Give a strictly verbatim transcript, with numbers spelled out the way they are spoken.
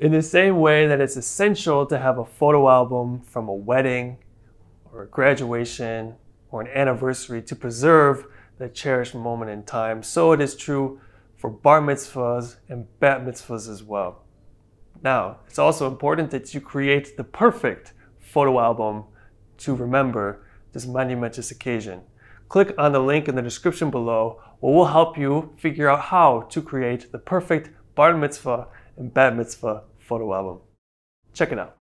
In the same way that it's essential to have a photo album from a wedding or a graduation or an anniversary to preserve the cherished moment in time, so it is true for bar mitzvahs and bat mitzvahs as well. Now, it's also important that you create the perfect photo album to remember this momentous occasion. Click on the link in the description below, where we'll help you figure out how to create the perfect bar mitzvah and bat mitzvah photo album. Check it out.